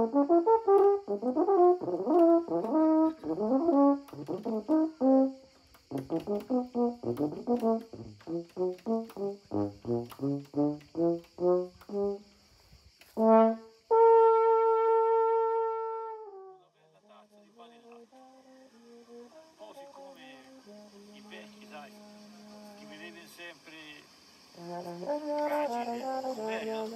Cose come i vecchi, dai, che mi vede sempre bello,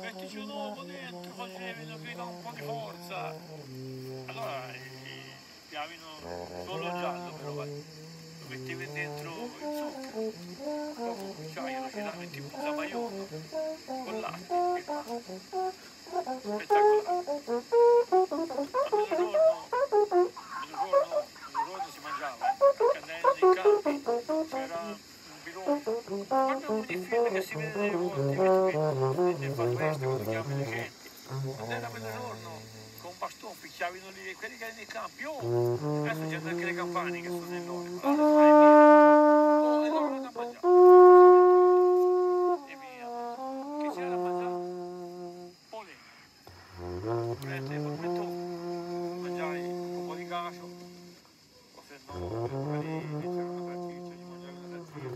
mettici un uomo dentro, facevano che dà un po' di forza. Allora chiamino solo giallo, però lo mettevi dentro il zucchero, dopo cucciaiolo ce la metti un po' da maiolo con latte, spettacolare. Il film che si vede delle volte nel Far West, quando chiamano gente, non era quello giorno, con un bastone picchiavano lì, quelli che erano nei campi, oh, adesso c'è anche le campane che sono enormi, oh, e loro da mangiare, e via, che c'era da mangiare, polenta, polenta e formettone, mangiai un po' di cacio, o se no, magari c'era una partita, gli mangiavano una partita, una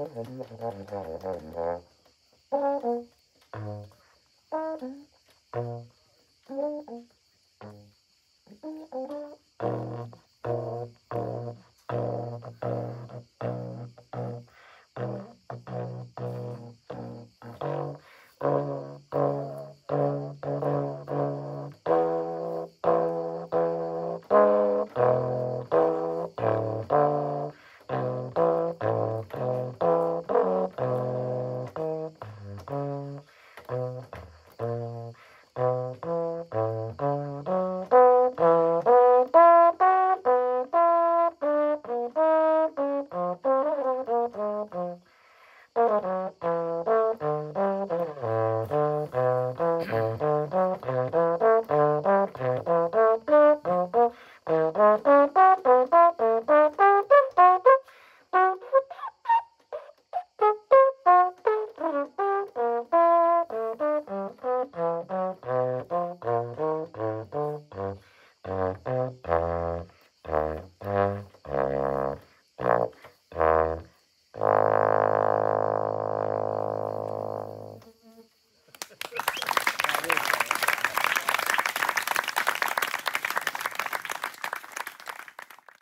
roba lì.